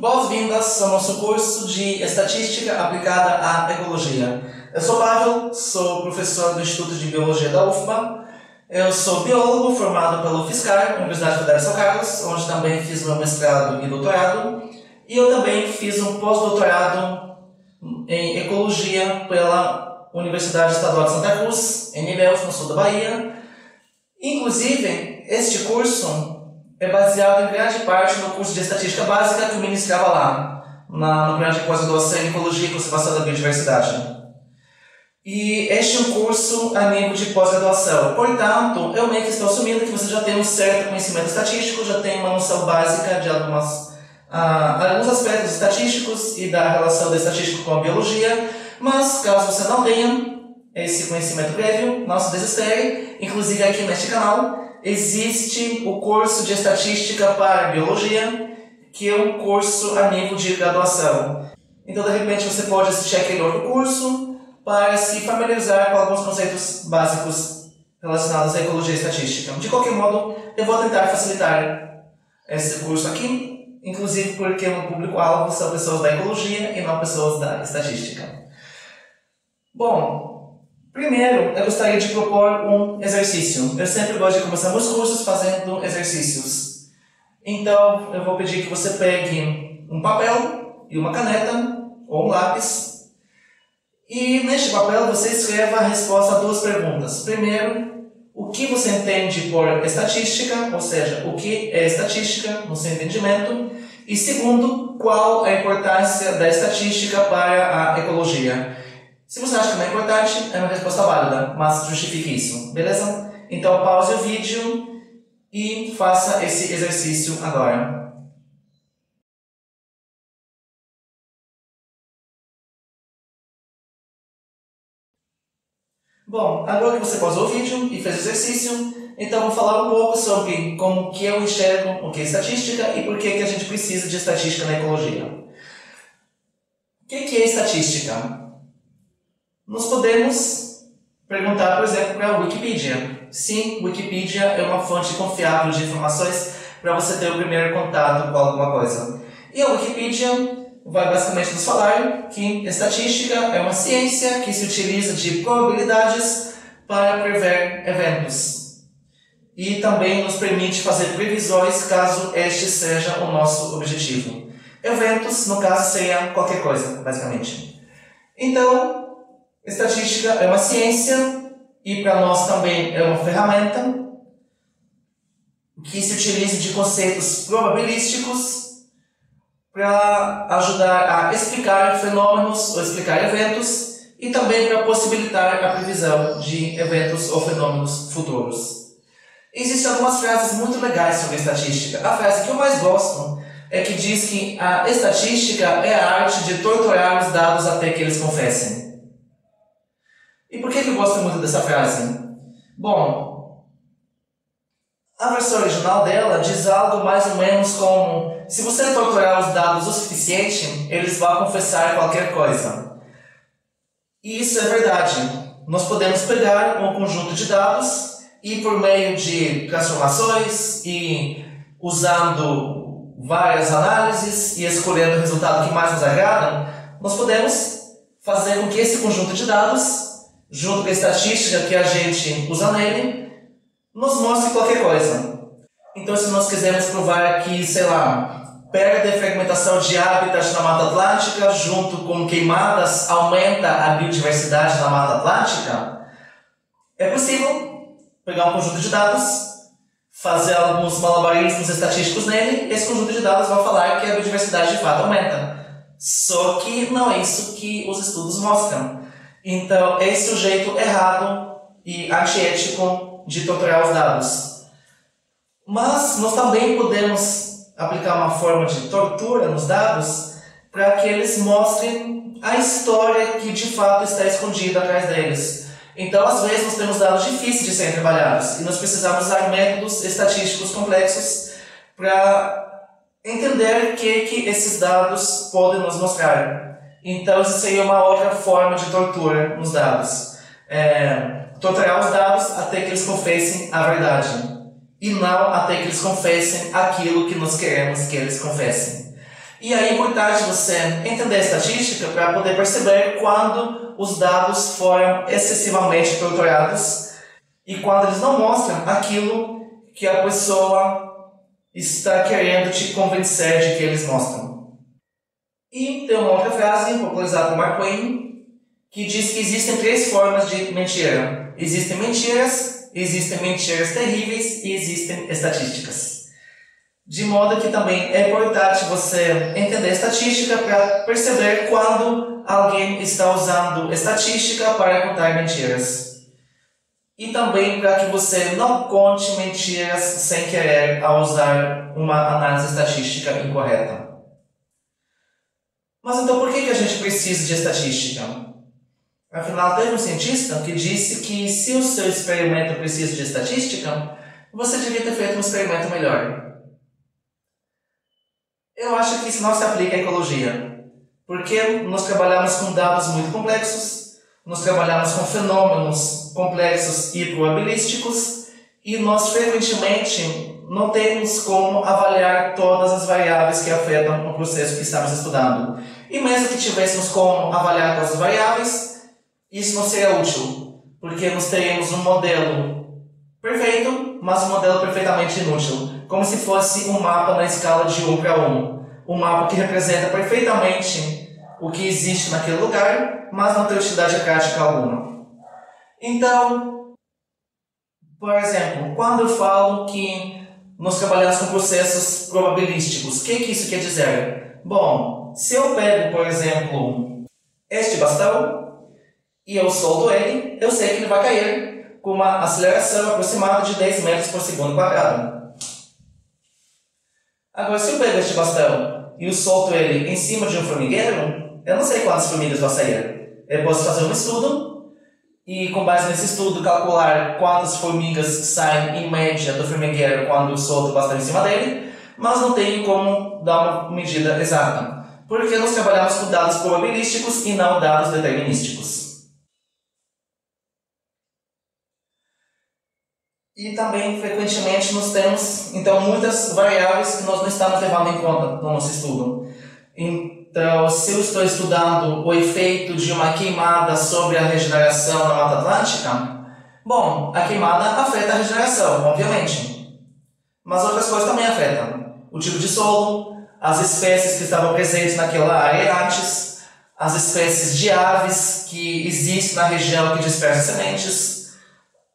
Boas-vindas ao nosso curso de Estatística Aplicada à Ecologia. Eu sou Pavel, sou professor do Instituto de Biologia da UFBA. Eu sou biólogo formado pela UFSCar, Universidade Federal de São Carlos, onde também fiz meu mestrado e doutorado. E eu também fiz um pós-doutorado em Ecologia pela Universidade Estadual de Santa Cruz, em Ilhéus, no sul da Bahia. Inclusive, este curso é baseado em grande parte no curso de Estatística Básica que eu ministrava lá, no programa de pós-graduação em Ecologia e Conservação da Biodiversidade. E este é um curso a nível de pós-graduação. Portanto, eu meio que estou assumindo que você já tem um certo conhecimento estatístico, já tem uma noção básica de alguns aspectos estatísticos e da relação da estatística com a biologia, mas caso você não tenha esse conhecimento prévio, não se desespere, inclusive aqui neste canal, existe o curso de Estatística para Biologia, que é um curso a nível de graduação. Então, de repente, você pode assistir aquele outro curso para se familiarizar com alguns conceitos básicos relacionados à ecologia e estatística. De qualquer modo, eu vou tentar facilitar esse curso aqui, inclusive porque o público-alvo são pessoas da ecologia e não pessoas da estatística. Bom, primeiro, eu gostaria de propor um exercício. Eu sempre gosto de começar meus cursos fazendo exercícios. Então, eu vou pedir que você pegue um papel e uma caneta, ou um lápis. E neste papel você escreva a resposta a duas perguntas. Primeiro, o que você entende por estatística, ou seja, o que é estatística no seu entendimento. E segundo, qual a importância da estatística para a ecologia. Se você acha que não é importante, é uma resposta válida, mas justifique isso, beleza? Então pause o vídeo e faça esse exercício agora. Bom, agora que você pausou o vídeo e fez o exercício, então vou falar um pouco sobre como que eu enxergo o que é estatística e por que a gente precisa de estatística na ecologia. O que é estatística? Nós podemos perguntar, por exemplo, para a Wikipedia. Sim, Wikipedia é uma fonte confiável de informações para você ter o primeiro contato com alguma coisa. E a Wikipedia vai basicamente nos falar que estatística é uma ciência que se utiliza de probabilidades para prever eventos. E também nos permite fazer previsões caso este seja o nosso objetivo. Eventos, no caso, seria qualquer coisa, basicamente. Então, estatística é uma ciência e para nós também é uma ferramenta que se utiliza de conceitos probabilísticos para ajudar a explicar fenômenos ou explicar eventos e também para possibilitar a previsão de eventos ou fenômenos futuros. Existem algumas frases muito legais sobre estatística. A frase que eu mais gosto é que diz que a estatística é a arte de torturar os dados até que eles confessem. E por que eu gosto muito dessa frase? Bom, a versão original dela diz algo mais ou menos como: se você torturar os dados o suficiente, eles vão confessar qualquer coisa. E isso é verdade. Nós podemos pegar um conjunto de dados e, por meio de transformações e usando várias análises e escolhendo o resultado que mais nos agrada, nós podemos fazer com que esse conjunto de dados, junto com a estatística que a gente usa nele, nos mostre qualquer coisa. Então, se nós quisermos provar que, sei lá, perda e fragmentação de hábitats na Mata Atlântica junto com queimadas aumenta a biodiversidade na Mata Atlântica, é possível pegar um conjunto de dados, fazer alguns malabarismos estatísticos nele, e esse conjunto de dados vai falar que a biodiversidade de fato aumenta. Só que não é isso que os estudos mostram. Então, esse é o jeito errado e antiético de torturar os dados. Mas nós também podemos aplicar uma forma de tortura nos dados para que eles mostrem a história que de fato está escondida atrás deles. Então, às vezes, nós temos dados difíceis de serem trabalhados e nós precisamos usar métodos estatísticos complexos para entender o que esses dados podem nos mostrar. Então, isso seria uma outra forma de tortura nos dados. Torturar os dados até que eles confessem a verdade. E não até que eles confessem aquilo que nós queremos que eles confessem. E aí é importante você entender a estatística para poder perceber quando os dados foram excessivamente torturados e quando eles não mostram aquilo que a pessoa está querendo te convencer de que eles mostram. E tem uma outra frase popularizada por Mark Twain que diz que existem três formas de mentira. Existem mentiras terríveis e existem estatísticas. De modo que também é importante você entender a estatística para perceber quando alguém está usando estatística para contar mentiras. E também para que você não conte mentiras sem querer ao usar uma análise estatística incorreta. Mas então por que a gente precisa de estatística? Afinal, tem um cientista que disse que se o seu experimento precisa de estatística, você devia ter feito um experimento melhor. Eu acho que isso não se aplica à ecologia, porque nós trabalhamos com dados muito complexos, nós trabalhamos com fenômenos complexos e probabilísticos, e nós frequentemente não temos como avaliar todas as variáveis que afetam o processo que estamos estudando. E mesmo que tivéssemos como avaliar todas as variáveis, isso não seria útil, porque nós teríamos um modelo perfeito, mas um modelo perfeitamente inútil. Como se fosse um mapa na escala de 1:1. Um mapa que representa perfeitamente o que existe naquele lugar, mas não tem utilidade prática alguma. Então, por exemplo, quando eu falo que nós trabalhamos com processos probabilísticos, o que isso quer dizer? Bom, se eu pego, por exemplo, este bastão e eu solto ele, eu sei que ele vai cair com uma aceleração aproximada de 10 metros por segundo quadrado. Agora, se eu pego este bastão e eu solto ele em cima de um formigueiro, eu não sei quantas formigas vão sair. Eu posso fazer um estudo e, com base nesse estudo, calcular quantas formigas saem em média do formigueiro quando eu solto o bastão em cima dele, mas não tenho como dar uma medida exata, porque nós trabalhamos com dados probabilísticos e não dados determinísticos. E também, frequentemente, nós temos, então, muitas variáveis que nós não estamos levando em conta no nosso estudo. Então, se eu estou estudando o efeito de uma queimada sobre a regeneração na Mata Atlântica, bom, a queimada afeta a regeneração, obviamente. Mas outras coisas também afetam. O tipo de solo, as espécies que estavam presentes naquela área antes, as espécies de aves que existem na região que dispersam sementes,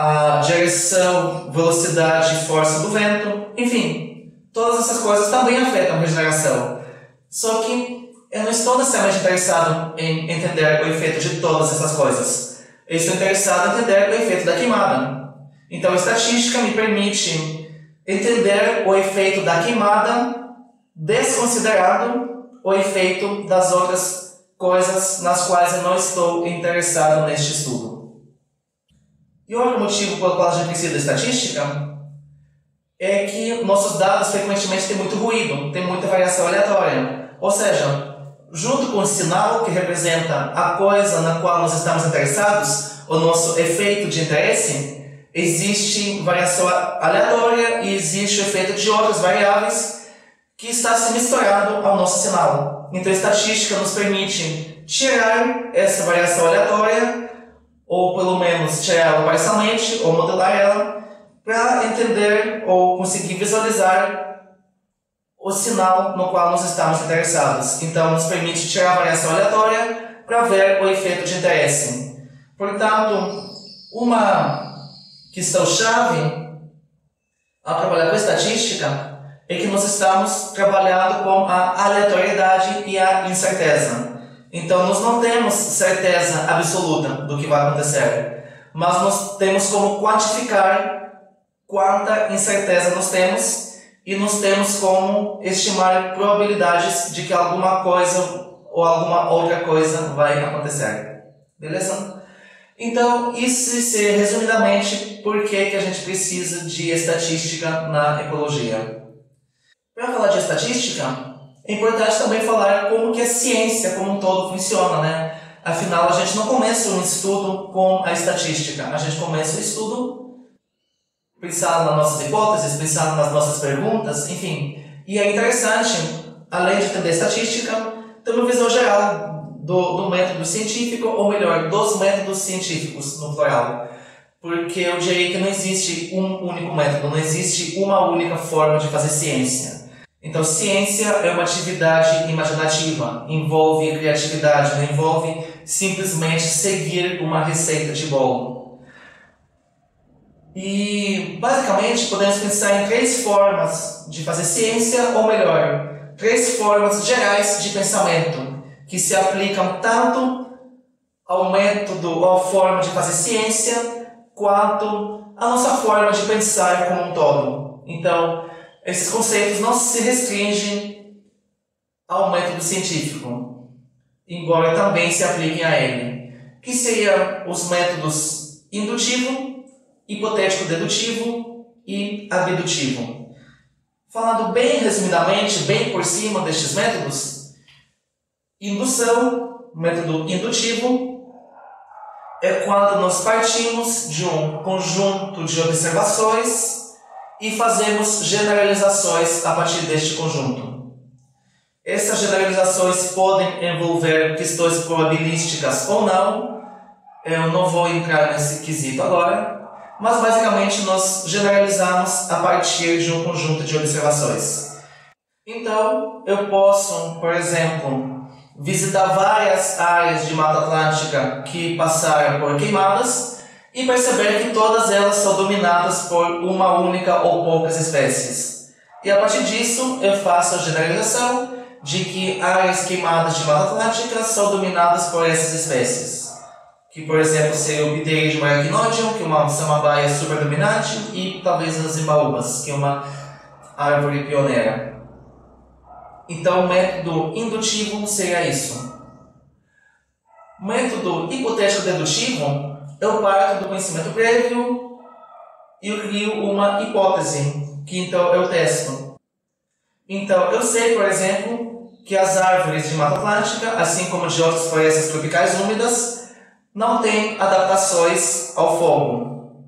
a direção, velocidade e força do vento, enfim, todas essas coisas também afetam a regeneração. Só que eu não estou necessariamente interessado em entender o efeito de todas essas coisas. Eu estou interessado em entender o efeito da queimada. Então a estatística me permite entender o efeito da queimada, desconsiderado o efeito das outras coisas nas quais eu não estou interessado neste estudo. E outro motivo pelo qual a gente precisa da estatística é que nossos dados frequentemente têm muito ruído, tem muita variação aleatória. Ou seja, junto com o sinal que representa a coisa na qual nós estamos interessados, o nosso efeito de interesse, existe variação aleatória e existe o efeito de outras variáveis que está se misturando ao nosso sinal. Então a estatística nos permite tirar essa variação aleatória ou pelo menos tirar ela parcialmente, ou modelar ela, para entender ou conseguir visualizar o sinal no qual nós estamos interessados. Então, nos permite tirar a variação aleatória para ver o efeito de interesse. Portanto, uma questão-chave ao trabalhar com estatística é que nós estamos trabalhando com a aleatoriedade e a incerteza. Então, nós não temos certeza absoluta do que vai acontecer, mas nós temos como quantificar quanta incerteza nós temos e nós temos como estimar probabilidades de que alguma coisa ou alguma outra coisa vai acontecer. Beleza? Então, isso é resumidamente por que a gente precisa de estatística na ecologia. Para falar de estatística, é importante também falar como que a ciência como um todo funciona, né? Afinal, a gente não começa um estudo com a estatística. A gente começa o estudo pensando nas nossas hipóteses, pensando nas nossas perguntas, enfim. E é interessante além de entender estatística, tem uma visão geral do método científico, ou melhor, dos métodos científicos, no plural. Porque eu diria que não existe um único método, não existe uma única forma de fazer ciência. Então, ciência é uma atividade imaginativa, envolve criatividade, não envolve simplesmente seguir uma receita de bolo. E, basicamente, podemos pensar em três formas de fazer ciência, ou melhor, três formas gerais de pensamento, que se aplicam tanto ao método ou à forma de fazer ciência, quanto à nossa forma de pensar como um todo. Então, esses conceitos não se restringem ao método científico, embora também se apliquem a ele, que seriam os métodos indutivo, hipotético-dedutivo e abdutivo. Falando bem resumidamente, bem por cima destes métodos, indução, método indutivo, é quando nós partimos de um conjunto de observações e fazemos generalizações a partir deste conjunto. Essas generalizações podem envolver questões probabilísticas ou não, eu não vou entrar nesse quesito agora, mas basicamente nós generalizamos a partir de um conjunto de observações. Então, eu posso, por exemplo, visitar várias áreas de Mata Atlântica que passaram por queimadas e perceber que todas elas são dominadas por uma única ou poucas espécies. E a partir disso eu faço a generalização de que áreas queimadas de Mata Atlântica são dominadas por essas espécies. Que, por exemplo, seria o pterídeo aracnódeo, que é uma samambaia super dominante, e talvez as imbaúbas, que é uma árvore pioneira. Então, o método indutivo seria isso. O método hipotético-dedutivo, eu parto do conhecimento prévio e eu crio uma hipótese, que então eu testo. Então, eu sei, por exemplo, que as árvores de Mata Atlântica, assim como de outras florestas tropicais úmidas, não têm adaptações ao fogo.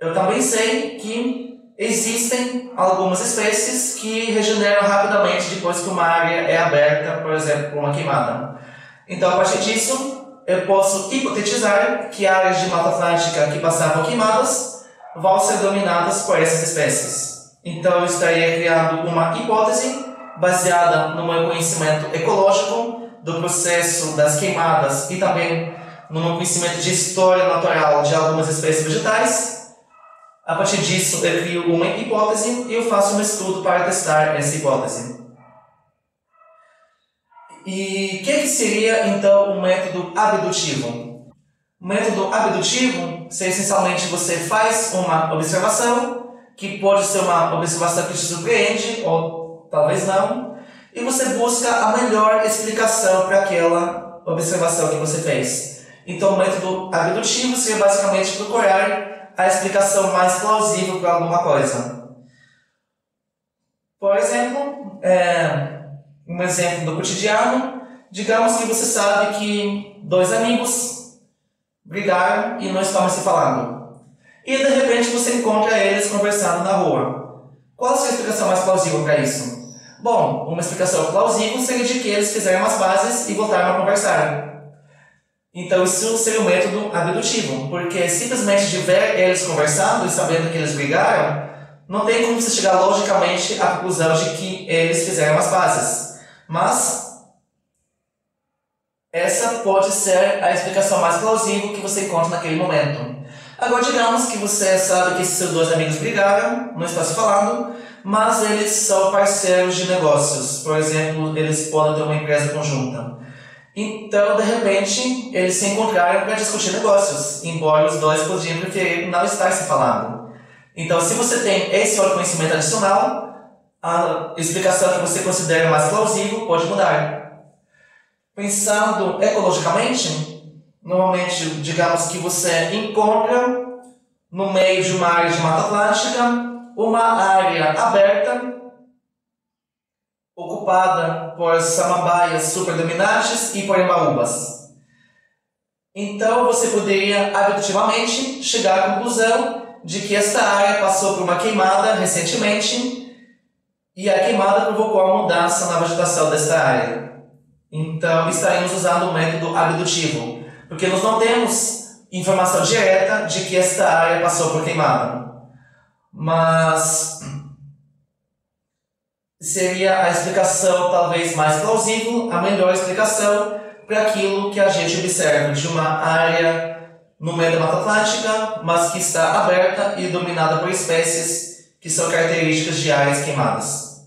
Eu também sei que existem algumas espécies que regeneram rapidamente depois que uma área é aberta, por exemplo, por uma queimada. Então, a partir disso, eu posso hipotetizar que áreas de Mata Atlântica que passavam queimadas vão ser dominadas por essas espécies. Então, eu estaria criando uma hipótese baseada no meu conhecimento ecológico do processo das queimadas e também no meu conhecimento de história natural de algumas espécies vegetais. A partir disso, eu crio uma hipótese e eu faço um estudo para testar essa hipótese. E o que seria, então, o método abdutivo? O método abdutivo seria, essencialmente, você faz uma observação, que pode ser uma observação que te surpreende, ou talvez não, e você busca a melhor explicação para aquela observação que você fez. Então, o método abdutivo seria, basicamente, procurar a explicação mais plausível para alguma coisa. Por exemplo, um exemplo do cotidiano, digamos que você sabe que dois amigos brigaram e não estão se falando. E de repente você encontra eles conversando na rua. Qual a sua explicação mais plausível para isso? Bom, uma explicação plausível seria de que eles fizeram as pazes e voltaram a conversar. Então, isso seria um método abdutivo, porque simplesmente de ver eles conversando e sabendo que eles brigaram, não tem como você chegar logicamente à conclusão de que eles fizeram as pazes. Mas, essa pode ser a explicação mais plausível que você encontra naquele momento. Agora, digamos que você sabe que seus dois amigos brigaram, não está se falando, mas eles são parceiros de negócios. Por exemplo, eles podem ter uma empresa conjunta. Então, de repente, eles se encontraram para discutir negócios, embora os dois podiam preferir não estar se falando. Então, se você tem esse outro conhecimento adicional, a explicação que você considera mais plausível pode mudar. Pensando ecologicamente, normalmente, digamos que você encontra, no meio de uma área de Mata Atlântica, uma área aberta, ocupada por samambaias superdominantes e por embaúbas. Então, você poderia abdutivamente chegar à conclusão de que esta área passou por uma queimada recentemente e a queimada provocou a mudança na vegetação desta área. Então, estaremos usando o método abdutivo, porque nós não temos informação direta de que esta área passou por queimada. Mas seria a explicação talvez mais plausível, a melhor explicação para aquilo que a gente observa de uma área no meio da Mata Atlântica, mas que está aberta e dominada por espécies que são características de áreas queimadas.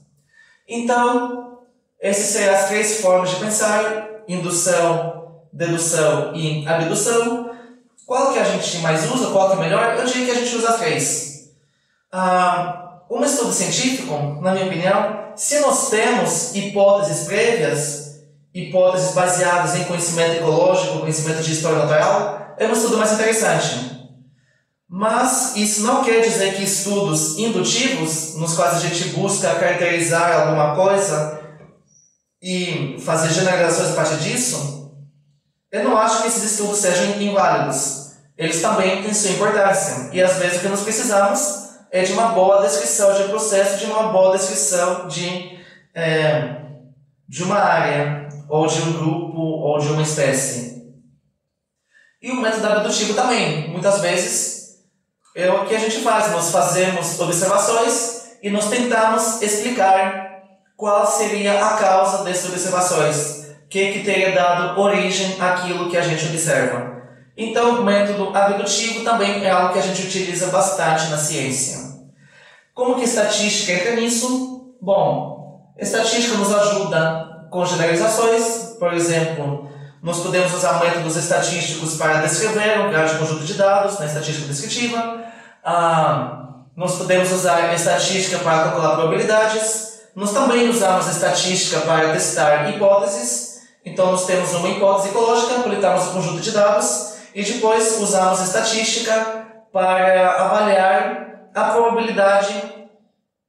Então, essas serão as três formas de pensar: indução, dedução e abdução. Qual que a gente mais usa, qual que é melhor? Eu diria que a gente usa as três. Um estudo científico, na minha opinião, se nós temos hipóteses prévias, hipóteses baseadas em conhecimento ecológico, conhecimento de história natural, é um estudo mais interessante. Mas isso não quer dizer que estudos indutivos, nos quais a gente busca caracterizar alguma coisa e fazer generalizações a partir disso, eu não acho que esses estudos sejam inválidos. Eles também têm sua importância. E às vezes o que nós precisamos é de uma boa descrição de um processo, de uma boa descrição de uma área, ou de um grupo, ou de uma espécie. E o método abdutivo também, muitas vezes, é o que a gente faz. Nós fazemos observações e nós tentamos explicar qual seria a causa dessas observações, o que teria dado origem àquilo que a gente observa. Então, o método abdutivo também é algo que a gente utiliza bastante na ciência. Como que a estatística entra nisso? Bom, a estatística nos ajuda com generalizações, por exemplo, nós podemos usar métodos estatísticos para descrever um grande conjunto de dados na estatística descritiva. Nós podemos usar estatística para calcular probabilidades. Nós também usamos estatística para testar hipóteses. Então, nós temos uma hipótese ecológica, coletamos um conjunto de dados e depois usamos estatística para avaliar a probabilidade,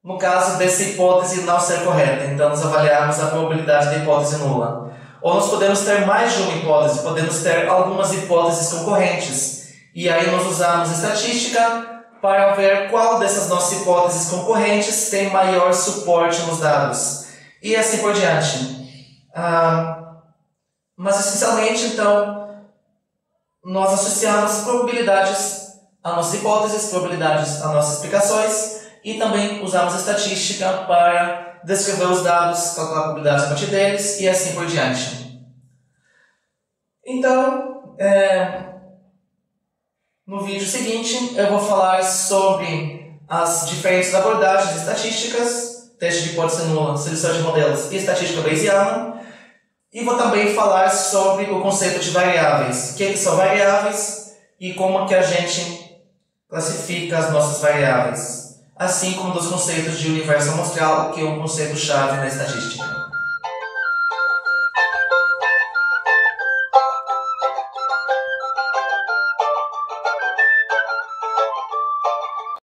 no caso dessa hipótese não ser correta. Então, nós avaliamos a probabilidade da hipótese nula. Ou nós podemos ter mais de uma hipótese, podemos ter algumas hipóteses concorrentes. E aí nós usamos estatística para ver qual dessas nossas hipóteses concorrentes tem maior suporte nos dados. E assim por diante. Mas essencialmente, então, nós associamos probabilidades a nossas hipóteses, probabilidades a nossas explicações, e também usamos estatística para descrever os dados, calcular probabilidades a partir deles e assim por diante. Então, no vídeo seguinte eu vou falar sobre as diferentes abordagens estatísticas, teste de hipótese nula, seleção de modelos e estatística bayesiana, e vou também falar sobre o conceito de variáveis, o que são variáveis e como que a gente classifica as nossas variáveis, assim como dos conceitos de universo amostral, que é um conceito-chave na estatística.